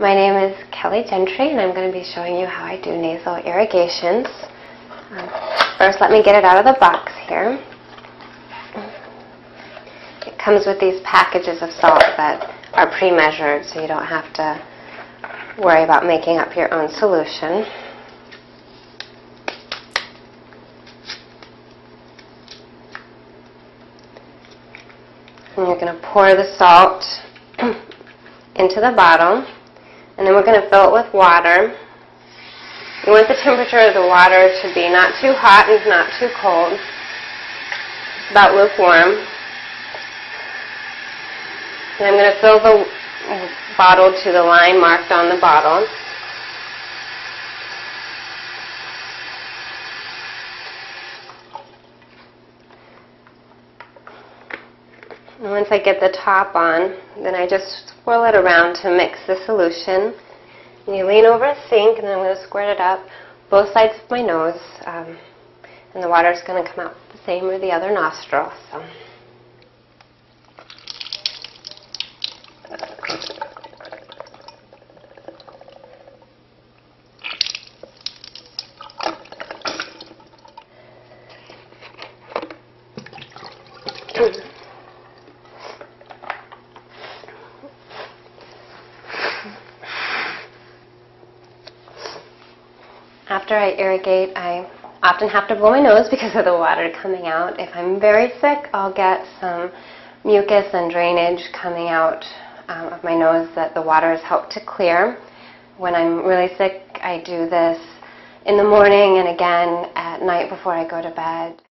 My name is Kelly Gentry, and I'm going to be showing you how I do nasal irrigations. First, let me get it out of the box here. It comes with these packages of salt that are pre-measured, so you don't have to worry about making up your own solution. And you're going to pour the salt into the bottle, and then we're going to fill it with water. You want the temperature of the water to be not too hot and not too cold. It's about lukewarm. And I'm going to fill the bottle to the line marked on the bottle. And once I get the top on, then I just swirl it around to mix the solution. And you lean over a sink, and then I'm going to squirt it up both sides of my nose, and the water is going to come out the same or the other nostril. So. After I irrigate, I often have to blow my nose because of the water coming out. If I'm very sick, I'll get some mucus and drainage coming out of my nose that the water has helped to clear. When I'm really sick, I do this in the morning and again at night before I go to bed.